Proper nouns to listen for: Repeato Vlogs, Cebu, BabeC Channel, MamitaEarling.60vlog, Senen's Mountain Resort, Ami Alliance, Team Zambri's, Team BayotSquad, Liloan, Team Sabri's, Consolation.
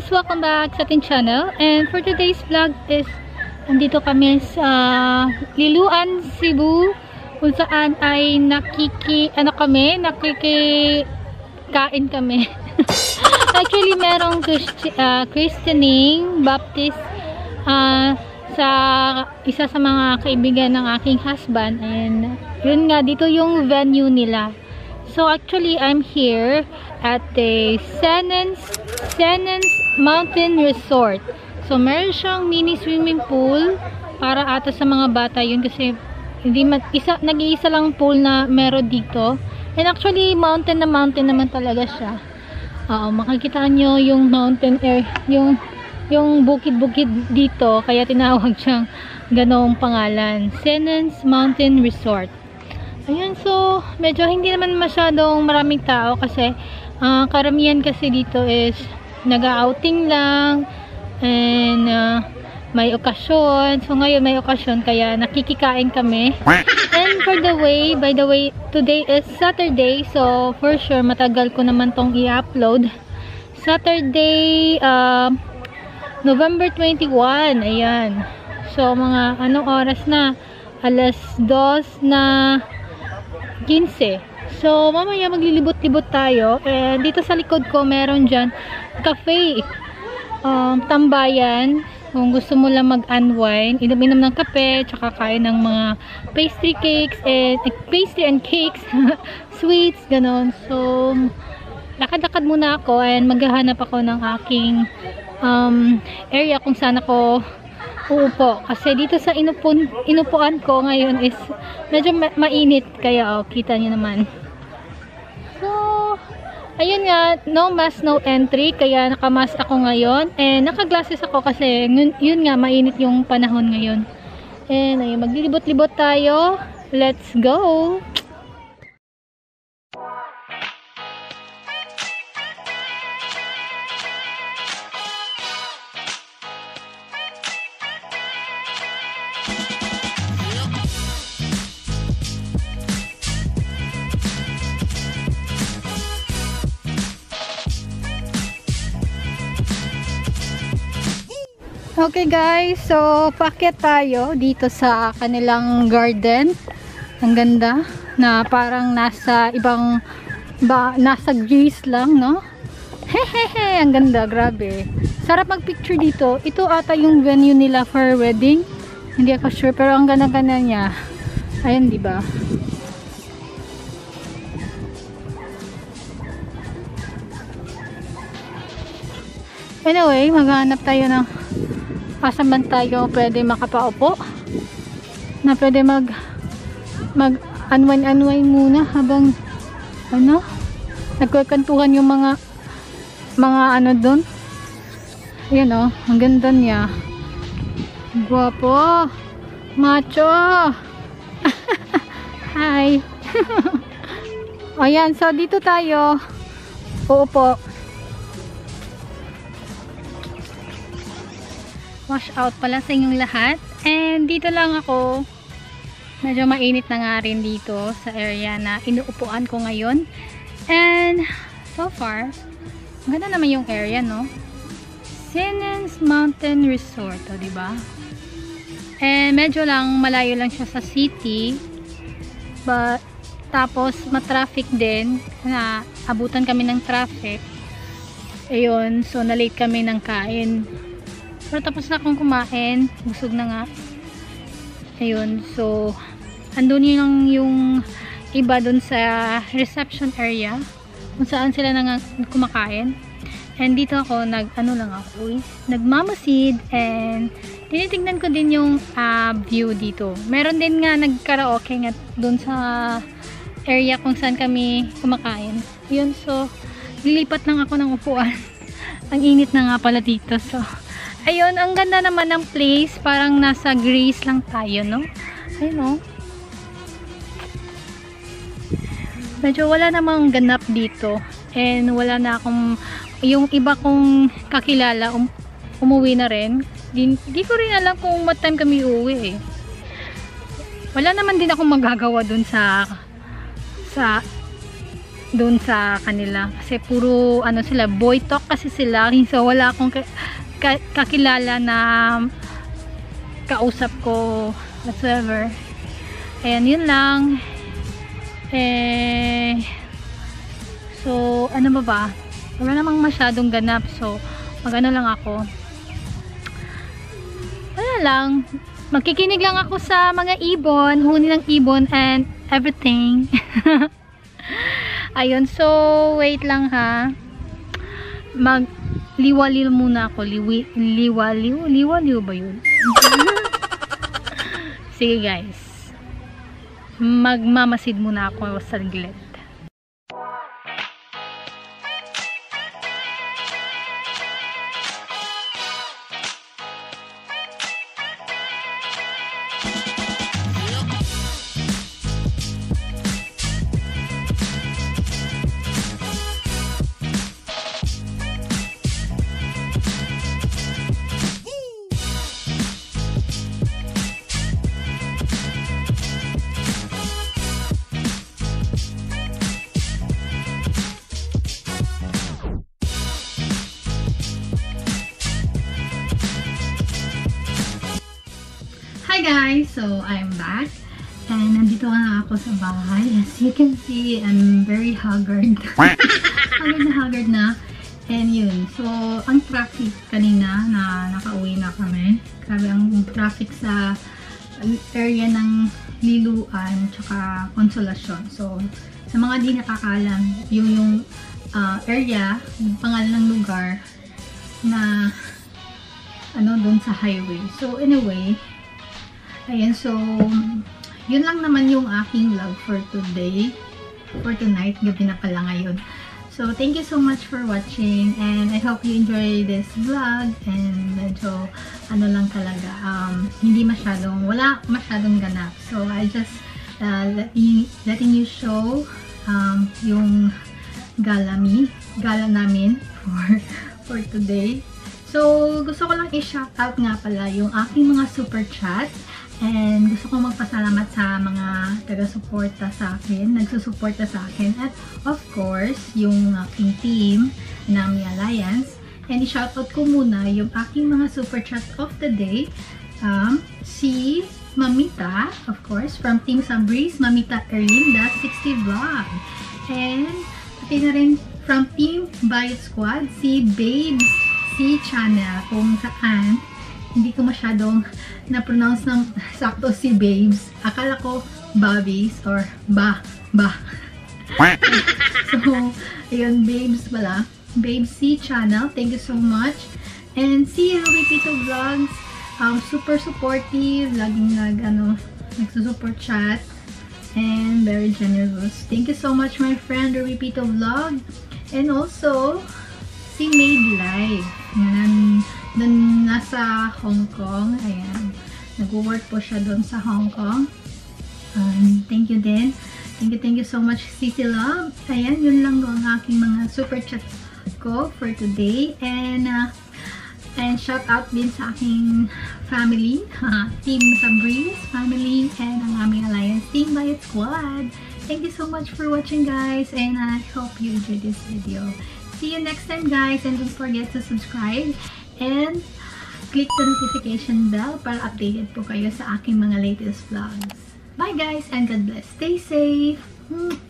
guys, welcome back sa ating channel. And for today's vlog is andito kami sa Liloan, Cebu, kung saan ay nakikikain kami. Actually, merong christening, baptist sa isa sa mga kaibigan ng aking husband, and yun nga, dito yung venue nila. So actually, I'm here at the Senen's Mountain Resort. So meron siyang mini swimming pool para ata sa mga bata yun, kasi nag-iisa lang pool na meron dito. And actually, mountain na mountain naman talaga siya. Makikita nyo yung mountain air, yung bukid-bukid dito, kaya tinawag siyang ganong pangalan, Senen's Mountain Resort. Ayun, so medyo hindi naman masyadong maraming tao kasi karamihan kasi dito is nag-outing lang, and may okasyon. So ngayon may okasyon kaya nakikikain kami. And by the way, today is Saturday, so for sure matagal ko naman tong i-upload. Saturday, November 21. Ayan. So mga anong oras na? Alas 2:15. So mamaya maglilibot-libot tayo. And dito sa likod ko meron dyan cafe. Tambayan. Kung gusto mo lang mag-unwind, inom-inom ng kape, tsaka kain ng mga pastry and cakes, sweets, ganon. So, lakad-lakad muna ako, and maghahanap ako ng aking area kung saan ako uupo. Kasi dito sa inupuan ko ngayon is medyo mainit, kaya kita nyo naman. So, ayun nga, no mask, no entry, kaya nakamask ako ngayon, and nakaglasses ako kasi yun nga, mainit yung panahon ngayon. And ayun, maglilibot-libot tayo. Let's go! Okay guys, so paakyat tayo dito sa kanilang garden. Ang ganda na, parang nasa ibang nasa Greece lang, no? Hehehe, ang ganda, grabe. Sarap magpicture dito. Ito ata yung venue nila for wedding. Hindi ako sure, pero ang ganda-ganda niya. Ayun, di ba? Anyway, maghanap tayo ng asan man tayo pwede makapaupo na pwede mag-unwind muna habang ano, nagkwentuhan yung mga ano doon. Ayan o, ang ganda niya, guwapo, macho. Hi. Ayan, so dito tayo uupo. Wash out pala sa inyong lahat. And dito lang ako. Medyo mainit na nga rin dito sa area na inuupuan ko ngayon. And so far, ganda naman yung area, no? Senen's Mountain Resort, o, diba? And medyo lang, malayo lang siya sa city. But, tapos matraffic din. Na, abutan kami ng traffic. Ayun, so nalate kami ng kain. Pero tapos na akong kumain, busog na nga. Ayun, so andun yung iba dun sa reception area kung saan sila nang kumakain. And dito ako nagmamasid, and tinitignan ko din yung view dito. Meron din nga nagkaraoke nga dun sa area kung saan kami kumakain. Ayun, so lilipat lang ako ng upuan. Ang init na nga pala dito, so ayun, ang ganda naman ng place. Parang nasa Greece lang tayo, no? Ayun, no? Medyo wala namang ganap dito. And wala na akong... Yung iba kong kakilala, umuwi na rin. Di ko rin alam kung what time kami uuwi, eh. Wala naman din akong magagawa dun sa doon sa kanila kasi puro ano sila, boy talk kasi sila, so wala akong kakilala na kausap ko whatsoever. Ayan, yun lang eh. So ano ba, wala namang masyadong ganap, so magano lang ako, wala lang, magkikinig lang ako sa mga ibon, huni ng ibon and everything. Ayun, so wait lang ha, magliwaliw muna ako. Liwaliw ba yun? Sige guys, magmamasid muna ako sa saglit. So I'm back and nandito na ako sa bahay. As you can see, I'm very haggard. haggard na. And yun. So ang traffic kanina na nakauwi na kami. Grabe ang traffic sa area ng Liloan tsaka Consolation. So sa mga di nakakalam, yung area, yung pangalan ng lugar na ano doon sa highway. So anyway, ayan, so yun lang naman yung aking vlog for today, for tonight, gabi na pala ngayon. So thank you so much for watching and I hope you enjoy this vlog. And medyo ano lang talaga, hindi masyadong, wala masyadong ganap. So I just letting you show yung gala namin for today. So gusto ko lang i-shoutout nga pala yung aking mga super chats. And gusto ko magpasalamat sa mga taga-suporta sa akin, nagsusuporta sa akin. At of course, yung aking team, Ami Alliance. And i-shoutout ko muna yung aking mga super chat of the day. Si Mamita, of course, from Team Zambri's, MamitaEarling.60vlog. And pati na rin from Team BayotSquad, si BabeC Channel, kung saan hindi ko masyadong na-pronounce ng sakto si Babes. Akala ko Babes or Ba. So, ayun, Babes pala. BabeC Channel, thank you so much. And si Repeato Vlogs, super supportive, laging nagsusupport chat, and very generous. Thank you so much, my friend, Repeato Vlog. And also, si Made Live. Nasa Hong Kong, ayan, nag-work po siya doon sa Hong Kong. Thank you din, thank you so much, City Love. Ayan, yun lang ang aking mga super chats ko for today. And shout out din sa aking family, Team Sabri's family, and ang Ami Alliance, Team Bayot Squad. Thank you so much for watching guys, and I hope you enjoyed this video. See you next time guys, and don't forget to subscribe and click the notification bell para updated po kayo sa aking mga latest vlogs. Bye guys and God bless. Stay safe!